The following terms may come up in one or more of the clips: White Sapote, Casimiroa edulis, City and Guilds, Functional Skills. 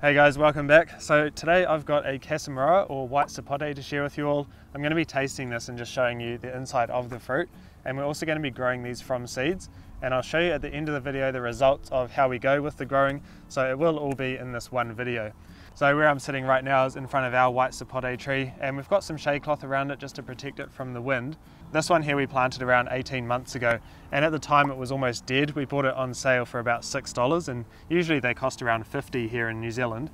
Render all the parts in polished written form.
Hey guys, welcome back. So today I've got a Casimiroa or White Sapote to share with you all. I'm going to be tasting this and just showing you the inside of the fruit, and we're also going to be growing these from seeds, and I'll show you at the end of the video the results of how we go with the growing, so it will all be in this one video. So where I'm sitting right now is in front of our White Sapote tree, and we've got some shade cloth around it just to protect it from the wind. This one here we planted around 18 months ago, and at the time it was almost dead. We bought it on sale for about $6, and usually they cost around $50 here in New Zealand.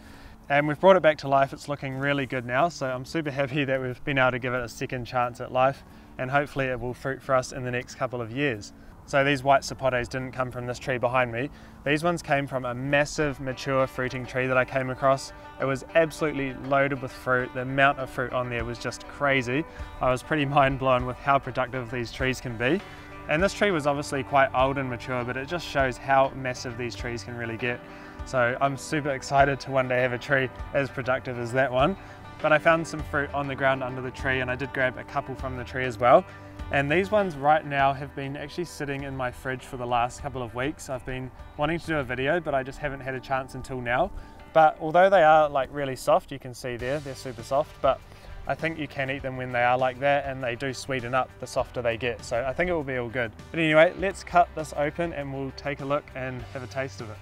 And we've brought it back to life. It's looking really good now, so I'm super happy that we've been able to give it a second chance at life, and hopefully it will fruit for us in the next couple of years. So these White Sapotes didn't come from this tree behind me. These ones came from a massive mature fruiting tree that I came across. It was absolutely loaded with fruit. The amount of fruit on there was just crazy. I was pretty mind blown with how productive these trees can be. And this tree was obviously quite old and mature, but it just shows how massive these trees can really get. So I'm super excited to one day have a tree as productive as that one. But I found some fruit on the ground under the tree, and I did grab a couple from the tree as well. And these ones right now have been actually sitting in my fridge for the last couple of weeks. I've been wanting to do a video, but I just haven't had a chance until now. But although they are like really soft, you can see there, they're super soft, but I think you can eat them when they are like that, and they do sweeten up the softer they get. So I think it will be all good. But anyway, let's cut this open and we'll take a look and have a taste of it.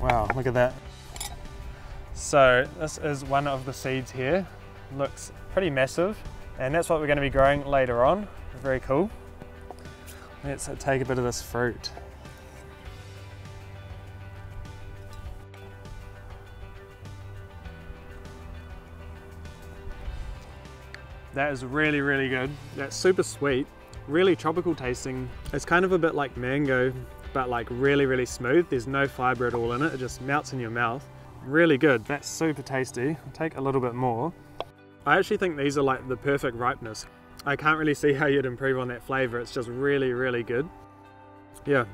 Wow, look at that. So this is one of the seeds here, looks pretty massive, and that's what we're going to be growing later on. Very cool. Let's take a bit of this fruit. That is really, really good. That's super sweet, really tropical tasting. It's kind of a bit like mango, but like really, really smooth. There's no fiber at all in it, it just melts in your mouth. Really good, that's super tasty. I'll take a little bit more. I actually think these are like the perfect ripeness. I can't really see how you'd improve on that flavor. It's just really, really good. Yeah,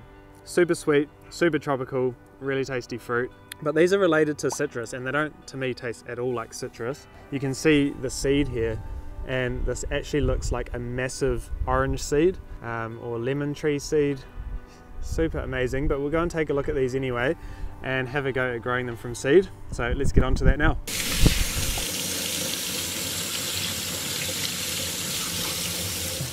super sweet, super tropical, really tasty fruit. But these are related to citrus, and they don't, to me, taste at all like citrus. You can see the seed here, and this actually looks like a massive orange seed or lemon tree seed. Super amazing, but we'll go and take a look at these anyway and have a go at growing them from seed. So let's get on to that now.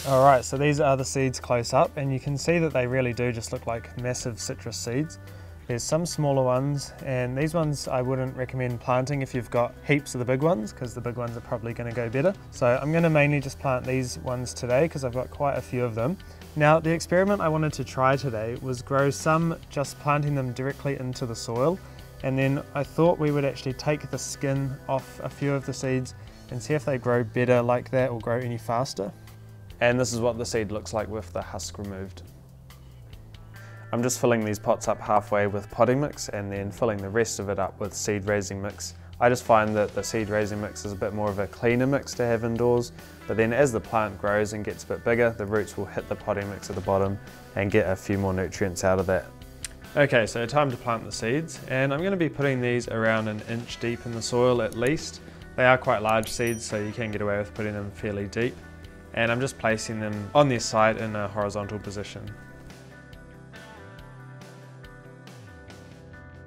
All right, so these are the seeds close up, and you can see that they really do just look like massive citrus seeds. There's some smaller ones, and these ones I wouldn't recommend planting if you've got heaps of the big ones, because the big ones are probably going to go better. So I'm going to mainly just plant these ones today because I've got quite a few of them. Now, the experiment I wanted to try today was grow some just planting them directly into the soil, and then I thought we would actually take the skin off a few of the seeds and see if they grow better like that or grow any faster. And this is what the seed looks like with the husk removed. I'm just filling these pots up halfway with potting mix and then filling the rest of it up with seed raising mix. I just find that the seed raising mix is a bit more of a cleaner mix to have indoors, but then as the plant grows and gets a bit bigger, the roots will hit the potting mix at the bottom and get a few more nutrients out of that. Okay, so time to plant the seeds, and I'm going to be putting these around an inch deep in the soil at least. They are quite large seeds, so you can get away with putting them fairly deep, and I'm just placing them on their side in a horizontal position.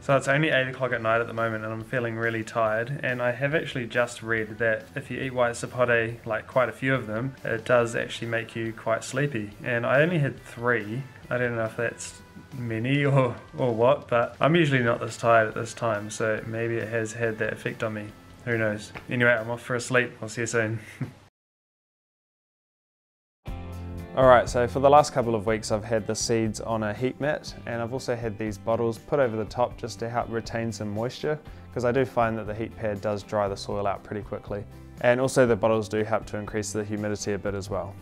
So it's only 8 o'clock at night at the moment, and I'm feeling really tired, and I have actually just read that if you eat White Sapote, like quite a few of them, it does actually make you quite sleepy, and I only had 3. I don't know if that's many or what, but I'm usually not this tired at this time, so maybe it has had that effect on me. Who knows? Anyway, I'm off for a sleep. I'll see you soon. Alright, so for the last couple of weeks I've had the seeds on a heat mat, and I've also had these bottles put over the top just to help retain some moisture, because I do find that the heat pad does dry the soil out pretty quickly. And also the bottles do help to increase the humidity a bit as well.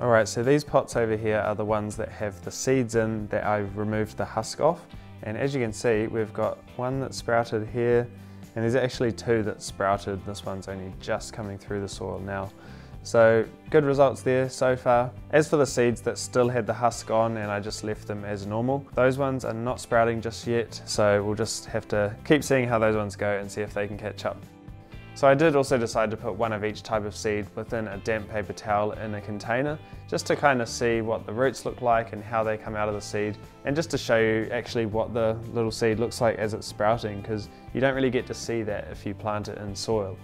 Alright, so these pots over here are the ones that have the seeds in that I've removed the husk off, and as you can see we've got one that sprouted here, and there's actually 2 that sprouted. This one's only just coming through the soil now. So good results there so far. As for the seeds that still had the husk on and I just left them as normal, those ones are not sprouting just yet, so we'll just have to keep seeing how those ones go and see if they can catch up. So I did also decide to put one of each type of seed within a damp paper towel in a container, just to kind of see what the roots look like and how they come out of the seed, and just to show you actually what the little seed looks like as it's sprouting, because you don't really get to see that if you plant it in soil.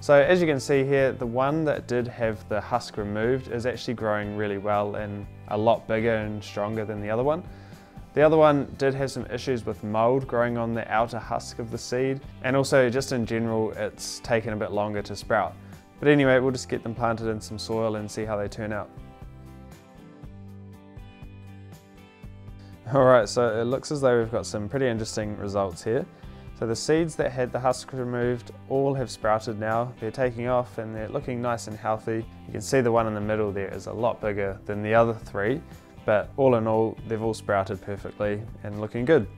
So as you can see here, the one that did have the husk removed is actually growing really well and a lot bigger and stronger than the other one. The other one did have some issues with mold growing on the outer husk of the seed, and also just in general it's taken a bit longer to sprout. But anyway, we'll just get them planted in some soil and see how they turn out. Alright, so it looks as though we've got some pretty interesting results here. So the seeds that had the husk removed all have sprouted now. They're taking off and they're looking nice and healthy. You can see the one in the middle there is a lot bigger than the other three. But all in all, they've all sprouted perfectly and looking good.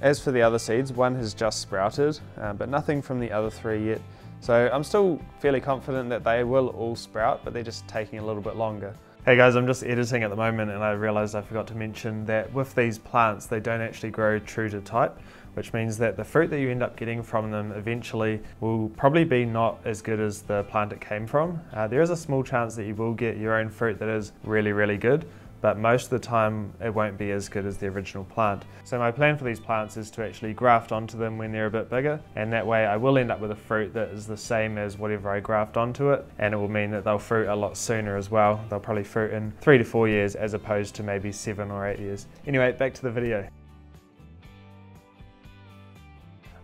As for the other seeds, one has just sprouted, but nothing from the other three yet. So I'm still fairly confident that they will all sprout, but they're just taking a little bit longer. Hey guys, I'm just editing at the moment and I realized I forgot to mention that with these plants, they don't actually grow true to type, which means that the fruit that you end up getting from them eventually will probably be not as good as the plant it came from. There is a small chance that you will get your own fruit that is really, really good, but most of the time it won't be as good as the original plant. So my plan for these plants is to actually graft onto them when they're a bit bigger, and that way I will end up with a fruit that is the same as whatever I graft onto it, and it will mean that they'll fruit a lot sooner as well. They'll probably fruit in 3 to 4 years as opposed to maybe 7 or 8 years. Anyway, back to the video.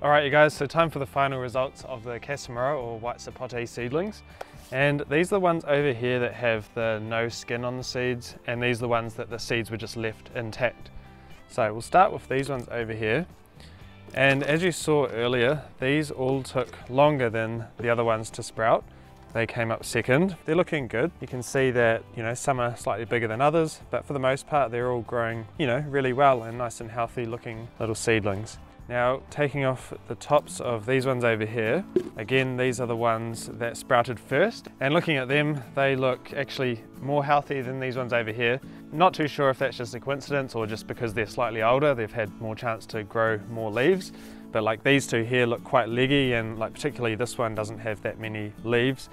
Alright you guys, so time for the final results of the Casimiroa or White Sapote seedlings. And these are the ones over here that have the no skin on the seeds, and these are the ones that the seeds were just left intact. So we'll start with these ones over here. And as you saw earlier, these all took longer than the other ones to sprout. They came up second. They're looking good. You can see that, you know, some are slightly bigger than others, but for the most part they're all growing, you know, really well and nice and healthy looking little seedlings. Now, taking off the tops of these ones over here, again, these are the ones that sprouted first, and looking at them, they look actually more healthy than these ones over here. Not too sure if that's just a coincidence or just because they're slightly older, they've had more chance to grow more leaves, but like these two here look quite leggy, and like particularly this one doesn't have that many leaves,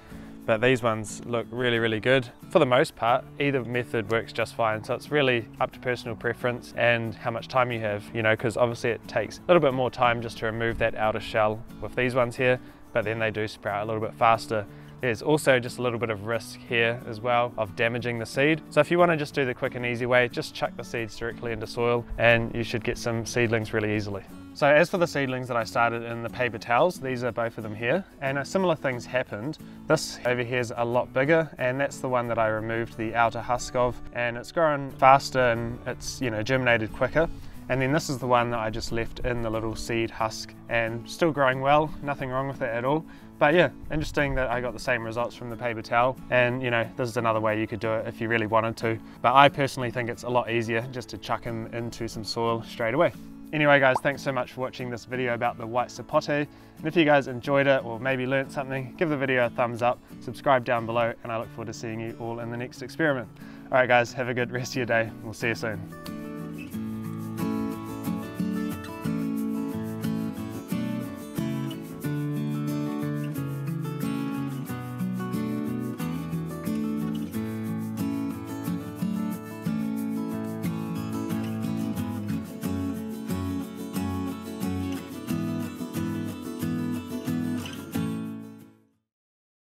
but these ones look really, really good. For the most part, either method works just fine, so it's really up to personal preference and how much time you have, you know, because obviously it takes a little bit more time just to remove that outer shell with these ones here, but then they do sprout a little bit faster. There's also just a little bit of risk here as well of damaging the seed. So if you want to just do the quick and easy way, just chuck the seeds directly into soil and you should get some seedlings really easily. So as for the seedlings that I started in the paper towels, these are both of them here, and similar things happened. This over here is a lot bigger, and that's the one that I removed the outer husk of, and it's grown faster and it's, you know, germinated quicker. And then this is the one that I just left in the little seed husk and still growing well, nothing wrong with it at all. But yeah, interesting that I got the same results from the paper towel, and you know, this is another way you could do it if you really wanted to. But I personally think it's a lot easier just to chuck them into some soil straight away. Anyway guys, thanks so much for watching this video about the White Sapote, and if you guys enjoyed it or maybe learnt something, give the video a thumbs up, subscribe down below, and I look forward to seeing you all in the next experiment. Alright guys, have a good rest of your day, we'll see you soon.